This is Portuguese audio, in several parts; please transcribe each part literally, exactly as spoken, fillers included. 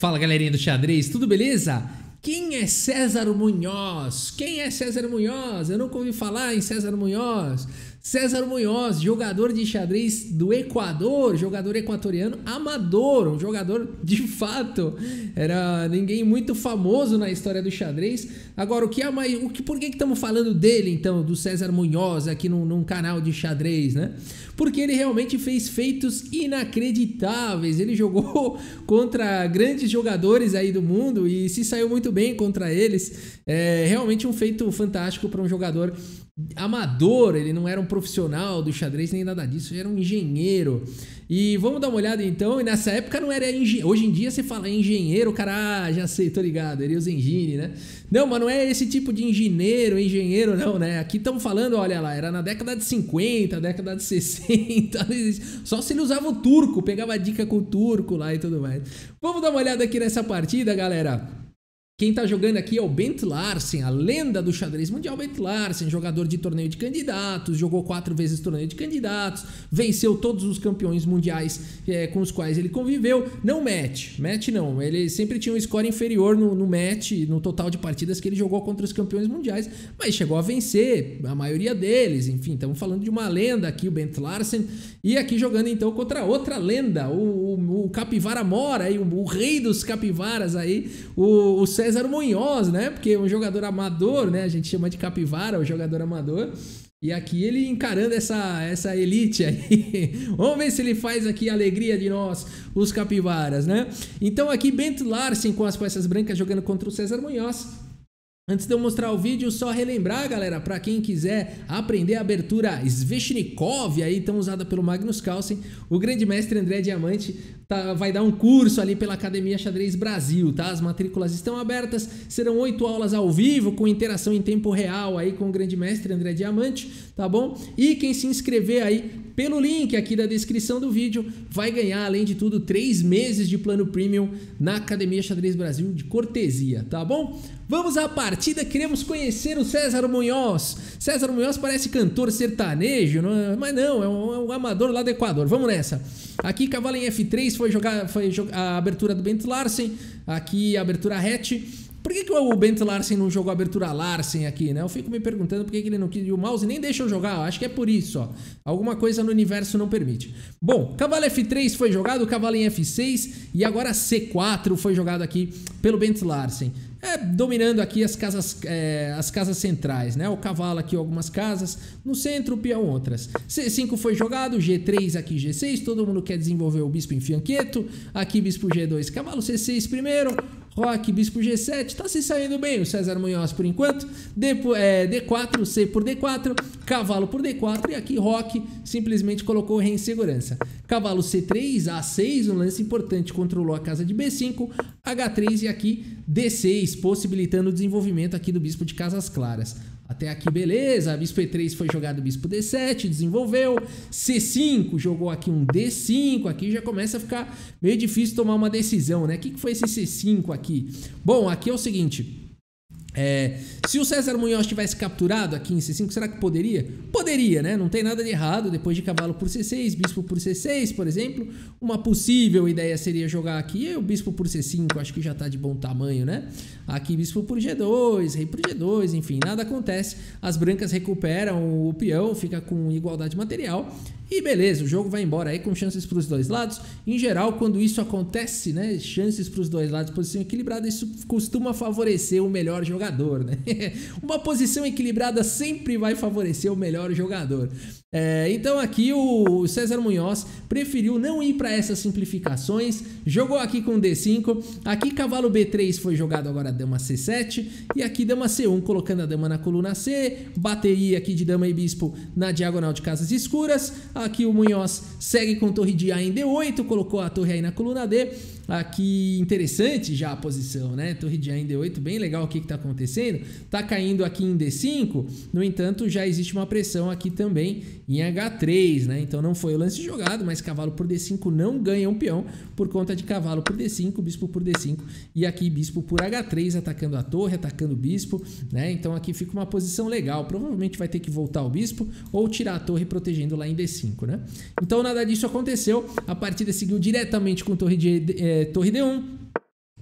Fala galerinha do xadrez, tudo beleza? Quem é Cesar Munoz? Quem é Cesar Munoz? Eu nunca ouvi falar em Cesar Munoz. Cesar Munoz, jogador de xadrez do Equador, jogador equatoriano amador, um jogador de fato, era ninguém muito famoso na história do xadrez. Agora, o que é mais, o que, por que estamos falando dele então, do Cesar Munoz aqui num, num canal de xadrez, né? Porque ele realmente fez feitos inacreditáveis, ele jogou contra grandes jogadores aí do mundo e se saiu muito bem contra eles, é realmente um feito fantástico para um jogador amador. Ele não era um profissional do xadrez nem nada disso, ele era um engenheiro. E vamos dar uma olhada então, e nessa época não era engenheiro, hoje em dia você fala engenheiro, o cara, ah, já sei, tô ligado, ele usa engine, né? Não, mas não é esse tipo de engenheiro, engenheiro não, né? Aqui estamos falando, olha lá, era na década de cinquenta, década de sessenta, só se ele usava o turco, pegava dica com o turco lá e tudo mais. Vamos dar uma olhada aqui nessa partida, galera. Quem tá jogando aqui é o Bent Larsen, a lenda do xadrez mundial. Bent Larsen, jogador de torneio de candidatos, jogou quatro vezes torneio de candidatos, venceu todos os campeões mundiais é, com os quais ele conviveu. Não match, match não, ele sempre tinha um score inferior no, no match, no total de partidas que ele jogou contra os campeões mundiais, mas chegou a vencer a maioria deles. Enfim, estamos falando de uma lenda aqui, o Bent Larsen, e aqui jogando então contra outra lenda, o, o, o capivara mora, aí, o, o rei dos capivaras aí, o, o César Cesar Munoz, né? Porque é um jogador amador, né? A gente chama de capivara, o jogador amador. E aqui ele encarando essa, essa elite aí. Vamos ver se ele faz aqui a alegria de nós, os capivaras, né? Então aqui Bent Larsen com as peças brancas jogando contra o Cesar Munoz. Antes de eu mostrar o vídeo, só relembrar, galera, para quem quiser aprender a abertura Sveshnikov, aí tão usada pelo Magnus Carlsen, o grande mestre André Diamante tá, vai dar um curso ali pela Academia Xadrez Brasil, tá? As matrículas estão abertas, serão oito aulas ao vivo, com interação em tempo real aí com o grande mestre André Diamante, tá bom? E quem se inscrever aí pelo link aqui da descrição do vídeo, vai ganhar, além de tudo, três meses de plano premium na Academia Xadrez Brasil de cortesia, tá bom? Vamos à partida, queremos conhecer o Cesar Munoz. Cesar Munoz parece cantor sertanejo, não é? Mas não, é um, é um amador lá do Equador. Vamos nessa. Aqui, cavalo em F três, foi jogar foi jogar a abertura do Bent Larsen, aqui a abertura hatch. Por que que o Bent Larsen não jogou a abertura Larsen aqui, né? Eu fico me perguntando por que que ele não quis. E o mouse nem deixa eu jogar, acho que é por isso, ó. Alguma coisa no universo não permite. Bom, cavalo F três foi jogado, cavalo em F seis e agora C quatro foi jogado aqui pelo Bent Larsen. É, dominando aqui as casas, é, as casas centrais, né? O cavalo aqui, algumas casas, no centro, o peão outras. C cinco foi jogado, G três aqui, G seis, todo mundo quer desenvolver o bispo em fianqueto. Aqui, bispo G dois, cavalo C seis primeiro, roque, bispo G sete, tá se saindo bem o Cesar Munoz por enquanto. D, é, D quatro, C por D quatro, cavalo por D quatro e aqui roque, simplesmente colocou o rei em segurança. Cavalo C três, A seis, um lance importante, controlou a casa de B cinco, H três e aqui D seis, possibilitando o desenvolvimento aqui do bispo de casas claras. Até aqui beleza, bispo E três foi jogado, bispo D sete, desenvolveu, C cinco jogou aqui um D cinco, aqui já começa a ficar meio difícil tomar uma decisão, né? O que foi esse C cinco aqui? Bom, aqui é o seguinte... É, se o Cesar Munoz tivesse capturado aqui em C cinco, será que poderia? Poderia, né? Não tem nada de errado. Depois de cavalo por C seis, bispo por C seis, por exemplo, uma possível ideia seria jogar aqui o bispo por C cinco, acho que já tá de bom tamanho, né? Aqui bispo por G dois, rei por G dois, enfim, nada acontece. As brancas recuperam o peão, fica com igualdade material. E beleza, o jogo vai embora aí com chances para os dois lados. Em geral, quando isso acontece, né, chances para os dois lados, posição equilibrada, isso costuma favorecer o melhor jogador, né? Uma posição equilibrada sempre vai favorecer o melhor jogador. É, então aqui o Cesar Munoz preferiu não ir para essas simplificações, jogou aqui com D cinco, aqui cavalo B três foi jogado, agora dama C sete e aqui dama C um, colocando a dama na coluna C, bateria aqui de dama e bispo na diagonal de casas escuras. Aqui o Munoz segue com torre de A em D oito, colocou a torre aí na coluna D. Aqui interessante já a posição, né? Torre de A em D oito, bem legal o que está acontecendo. Tá caindo aqui em D cinco, no entanto já existe uma pressão aqui também em H três, né? Então não foi o lance jogado, mas cavalo por D cinco não ganha um peão por conta de cavalo por D cinco, bispo por D cinco e aqui bispo por H três, atacando a torre, atacando o bispo, né? Então aqui fica uma posição legal, provavelmente vai ter que voltar o bispo ou tirar a torre protegendo lá em D cinco. Né? Então nada disso aconteceu, a partida seguiu diretamente com torre, de, eh, torre D um,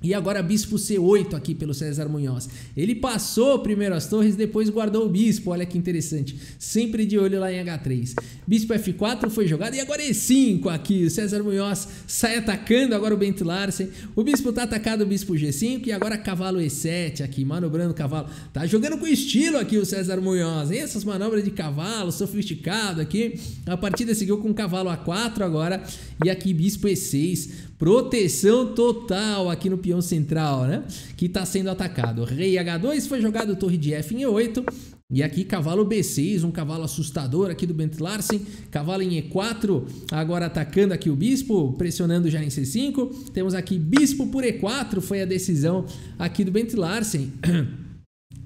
E agora bispo C oito aqui pelo Cesar Munoz. Ele passou primeiro as torres, depois guardou o bispo. Olha que interessante. Sempre de olho lá em agá três. Bispo F quatro foi jogado e agora E cinco aqui. O Cesar Munoz sai atacando agora o Bent Larsen. O bispo tá atacado, o bispo G cinco. E agora cavalo E sete aqui, manobrando o cavalo. Tá jogando com estilo aqui o Cesar Munoz. E essas manobras de cavalo, sofisticado aqui. A partida seguiu com cavalo A quatro agora. E aqui bispo E seis. Proteção total aqui no peão central, né? Que tá sendo atacado. Rei H dois foi jogado, torre de F em E oito. E aqui cavalo B seis, um cavalo assustador aqui do Bent Larsen. Cavalo em E quatro, agora atacando aqui o bispo, pressionando já em C cinco. Temos aqui bispo por E quatro, foi a decisão aqui do Bent Larsen.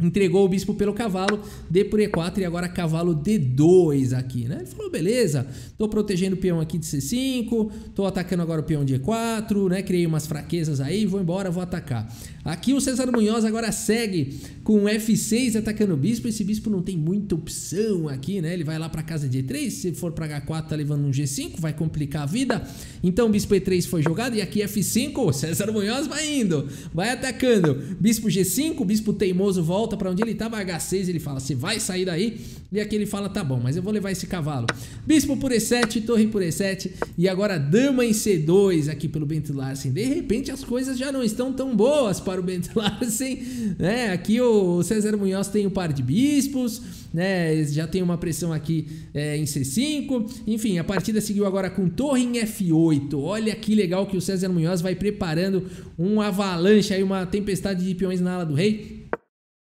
Entregou o bispo pelo cavalo, D por E quatro e agora cavalo D dois aqui, né? Ele falou, beleza, tô protegendo o peão aqui de C cinco, tô atacando agora o peão de E quatro, né? Criei umas fraquezas aí, vou embora, vou atacar. Aqui o Cesar Munoz agora segue com F seis atacando o bispo, esse bispo não tem muita opção aqui, né? Ele vai lá pra casa de E três, se for pra H quatro tá levando um G cinco, vai complicar a vida. Então o bispo E três foi jogado e aqui F cinco, o Cesar Munoz vai indo, vai atacando. Bispo G cinco, o bispo teimoso volta. Volta pra onde ele tava, H seis, ele fala, você vai sair daí, e aqui ele fala, tá bom, mas eu vou levar esse cavalo. Bispo por E sete, torre por E sete, e agora dama em C dois aqui pelo Bent Larsen. De repente as coisas já não estão tão boas para o Bent Larsen, né? Aqui o Cesar Munoz tem um par de bispos, né? Já tem uma pressão aqui é, em C cinco, enfim, a partida seguiu agora com torre em F oito. Olha que legal que o Cesar Munoz vai preparando um avalanche aí, uma tempestade de peões na ala do rei.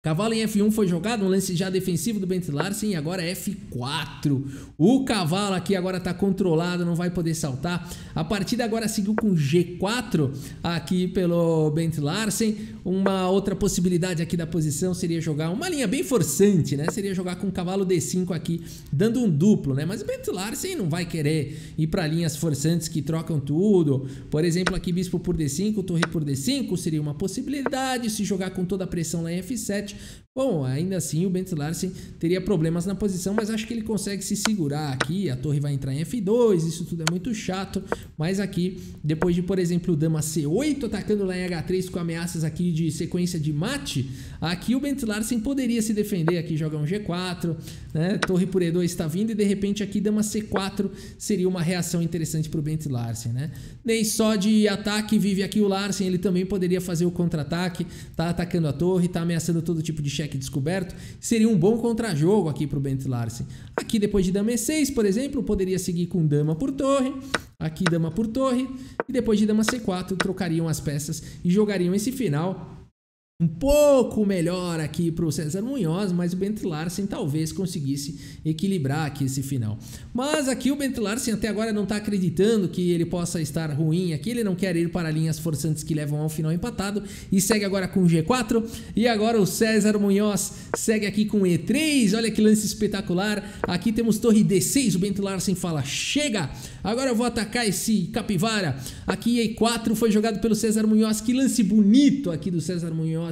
Cavalo em F um foi jogado, um lance já defensivo do Bent Larsen e agora F quatro. O cavalo aqui agora tá controlado, não vai poder saltar. A partida agora seguiu com G quatro aqui pelo Bent Larsen. Uma outra possibilidade aqui da posição seria jogar uma linha bem forçante, né? Seria jogar com cavalo D cinco aqui, dando um duplo, né? Mas o Bent Larsen não vai querer ir para linhas forçantes que trocam tudo. Por exemplo, aqui bispo por D cinco, torre por D cinco seria uma possibilidade. Se jogar com toda a pressão lá em F sete, bom, ainda assim o Bent Larsen teria problemas na posição, mas acho que ele consegue se segurar aqui. A torre vai entrar em F dois, isso tudo é muito chato, mas aqui, depois de, por exemplo, o dama C oito atacando lá em H três com ameaças aqui de sequência de mate, aqui o Bent Larsen poderia se defender, aqui jogar um G quatro, né? Torre por E dois está vindo e de repente aqui dama C quatro seria uma reação interessante para o Bent Larsen, né? Nem só de ataque vive aqui o Larsen, ele também poderia fazer o contra-ataque, tá atacando a torre, tá ameaçando todo tipo de cheque descoberto, seria um bom contrajogo aqui para o Bent Larsen. Aqui depois de dama E seis, por exemplo, poderia seguir com dama por torre, aqui dama por torre, e depois de dama C quatro trocariam as peças e jogariam esse final um pouco melhor aqui para o Cesar Munoz, mas o Bent Larsen talvez conseguisse equilibrar aqui esse final. Mas aqui o Bent Larsen até agora não está acreditando que ele possa estar ruim aqui, ele não quer ir para linhas forçantes que levam ao final empatado e segue agora com G quatro. E agora o Cesar Munoz segue aqui com E três, olha que lance espetacular. Aqui temos torre D seis, o Bent Larsen fala, chega, agora eu vou atacar esse capivara. Aqui E quatro foi jogado pelo Cesar Munoz, que lance bonito aqui do Cesar Munoz.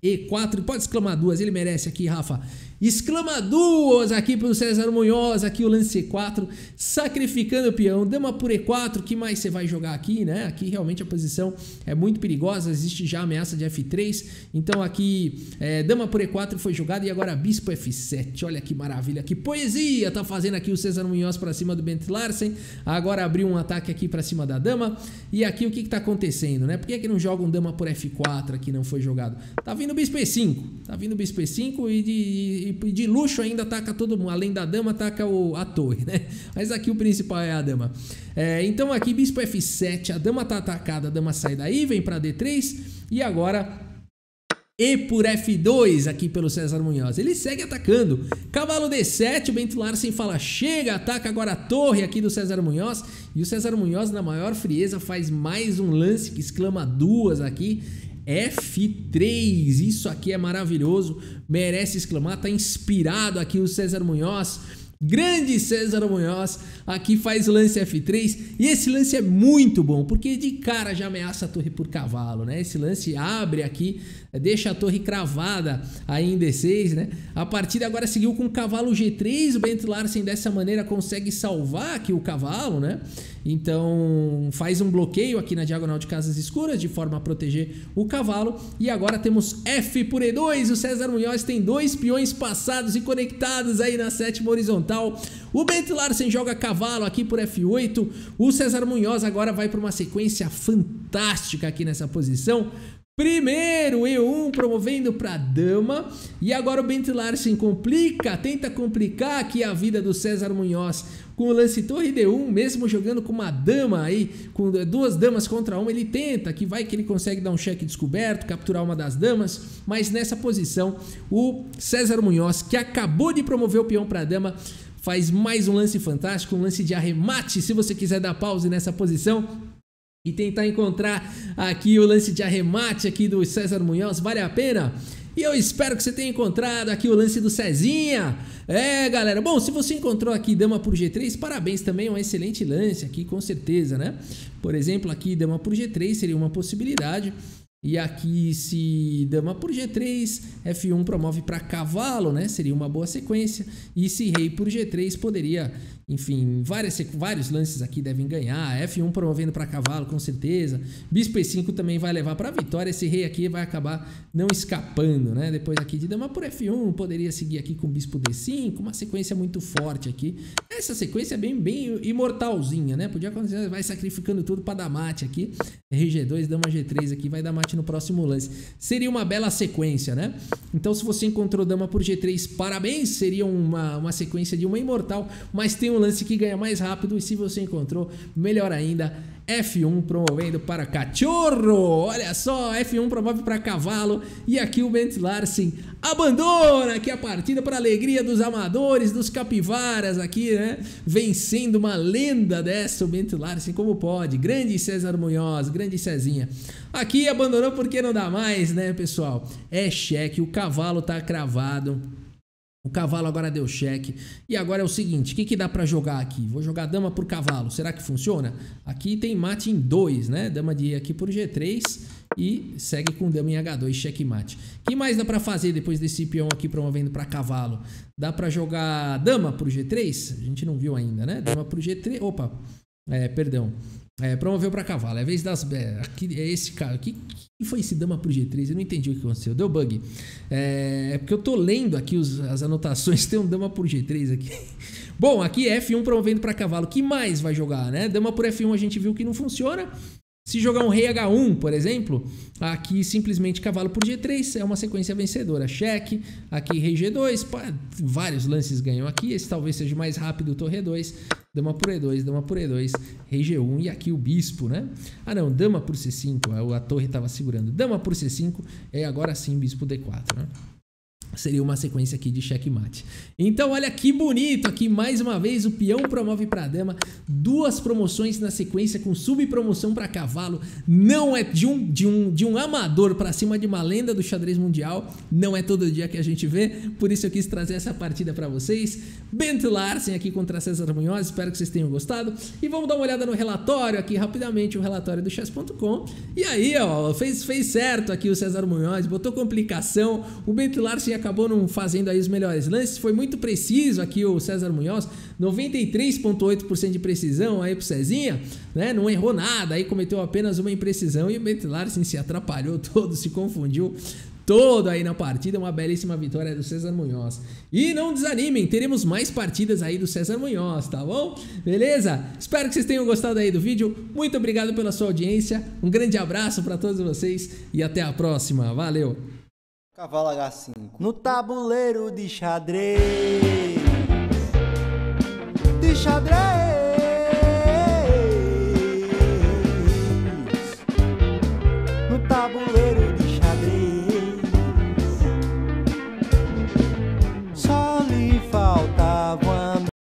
E quatro, pode exclamar duas, ele merece aqui, Rafa. Exclama duas aqui pro Cesar Munoz, aqui o lance C quatro, sacrificando o peão, dama por E quatro, que mais você vai jogar aqui, né? Aqui realmente a posição é muito perigosa, existe já ameaça de F três, então aqui é, dama por E quatro foi jogada e agora bispo F sete, olha que maravilha, que poesia tá fazendo aqui o Cesar Munoz pra cima do Bent Larsen, agora abriu um ataque aqui pra cima da dama, e aqui o que que tá acontecendo, né? Por que é que não joga um dama por F quatro aqui, não foi jogado? Tá vindo o bispo E cinco, tá vindo o bispo E cinco e de... E de luxo ainda ataca todo mundo, além da dama ataca o, a torre, né? Mas aqui o principal é a dama. É, então aqui bispo F sete, a dama tá atacada, a dama sai daí, vem para D três e agora E por F dois aqui pelo Cesar Munoz. Ele segue atacando. Cavalo D sete, o Bent Larsen fala, chega, ataca agora a torre aqui do Cesar Munoz. E o Cesar Munoz na maior frieza faz mais um lance que exclama duas aqui. F três, isso aqui é maravilhoso, merece exclamar, tá inspirado aqui o Cesar Munoz, grande Cesar Munoz, aqui faz o lance F três, e esse lance é muito bom, porque de cara já ameaça a torre por cavalo, né? Esse lance abre aqui, deixa a torre cravada aí em D seis, né? A partida agora seguiu com o cavalo G três, o Bent Larsen dessa maneira consegue salvar aqui o cavalo, né? Então faz um bloqueio aqui na diagonal de casas escuras de forma a proteger o cavalo. E agora temos F por E dois. O Cesar Munoz tem dois peões passados e conectados aí na sétima horizontal. O Bent Larsen joga cavalo aqui por F oito. O Cesar Munoz agora vai para uma sequência fantástica aqui nessa posição. Primeiro E um promovendo para dama, e agora o Bent Larsen complica, tenta complicar aqui a vida do Cesar Munoz com o lance torre D um, mesmo jogando com uma dama aí, com duas damas contra uma, ele tenta, que vai que ele consegue dar um cheque descoberto, capturar uma das damas, mas nessa posição o Cesar Munoz, que acabou de promover o peão para dama, faz mais um lance fantástico, um lance de arremate, se você quiser dar pause nessa posição e tentar encontrar aqui o lance de arremate aqui do Cesar Munoz, vale a pena? E eu espero que você tenha encontrado aqui o lance do Cezinha. É, galera, bom, se você encontrou aqui dama por G três, parabéns também, é um excelente lance aqui, com certeza, né? Por exemplo, aqui dama por G três seria uma possibilidade. E aqui se dama por G três, F um promove para cavalo, né? Seria uma boa sequência. E se rei por G três poderia, enfim, várias, vários lances aqui devem ganhar. F um promovendo para cavalo, com certeza. Bispo E cinco também vai levar para vitória. Esse rei aqui vai acabar não escapando, né? Depois aqui de dama por F um, poderia seguir aqui com bispo D cinco. Uma sequência muito forte aqui. Essa sequência é bem, bem imortalzinha, né? Podia acontecer, vai sacrificando tudo para dar mate aqui. R G dois, dama G três aqui, vai dar mate no próximo lance. Seria uma bela sequência, né? Então se você encontrou dama por G três, parabéns, seria uma, uma sequência de uma imortal, mas tem um lance que ganha mais rápido. E se você encontrou, melhor ainda, F um promovendo para cachorro. Olha só, F um promove para cavalo. E aqui o Bent Larsen abandona aqui a partida para alegria dos amadores, dos capivaras aqui, né? Vencendo uma lenda dessa, o Bent Larsen, como pode. Grande Cesar Munoz, grande Cezinha. Aqui abandonou porque não dá mais, né, pessoal? É cheque, o cavalo tá cravado. O cavalo agora deu cheque. E agora é o seguinte, o que, que dá pra jogar aqui? Vou jogar dama por cavalo, será que funciona? Aqui tem mate em dois, né? Dama de E aqui por G três e segue com dama em H dois, checkmate. O que mais dá pra fazer depois desse peão aqui promovendo pra cavalo? Dá pra jogar dama por G três? A gente não viu ainda, né? Dama por G três, opa, é, perdão. É, promoveu pra cavalo, é vez das... É, aqui, é esse cara, que, que foi esse dama pro G três? Eu não entendi o que aconteceu, deu bug. É, é porque eu tô lendo aqui os, as anotações, tem um dama por G três aqui. Bom, aqui F um promovendo pra cavalo, que mais vai jogar, né? Dama por F um a gente viu que não funciona. Se jogar um rei H um, por exemplo, aqui simplesmente cavalo por G três é uma sequência vencedora. Cheque, aqui rei G dois, pá, vários lances ganham aqui. Esse talvez seja mais rápido, torre E dois, dama por E dois, dama por E dois, rei G um e aqui o bispo, né? Ah não, dama por C cinco, a torre estava segurando. Dama por C cinco é agora sim bispo D quatro, né? Seria uma sequência aqui de checkmate. Então olha que bonito aqui, mais uma vez o peão promove para dama, duas promoções na sequência com subpromoção para cavalo. Não é de um, de um, de um amador para cima de uma lenda do xadrez mundial, não é todo dia que a gente vê, por isso eu quis trazer essa partida para vocês. Bent Larsen aqui contra Cesar Munoz, espero que vocês tenham gostado e vamos dar uma olhada no relatório aqui rapidamente, o relatório do chess ponto com. E aí ó, fez, fez certo aqui o Cesar Munoz, botou complicação, o Bent Larsen acabou não fazendo aí os melhores lances, foi muito preciso aqui o Cesar Munoz, noventa e três vírgula oito por cento de precisão aí pro Cezinha, né? Não errou nada, aí cometeu apenas uma imprecisão e o Bent Larsen se atrapalhou todo, se confundiu todo aí na partida. Uma belíssima vitória do Cesar Munoz. E não desanimem, teremos mais partidas aí do Cesar Munoz, tá bom? Beleza? Espero que vocês tenham gostado aí do vídeo, muito obrigado pela sua audiência, um grande abraço para todos vocês e até a próxima, valeu! Cavalo H cinco. No tabuleiro de xadrez. De xadrez.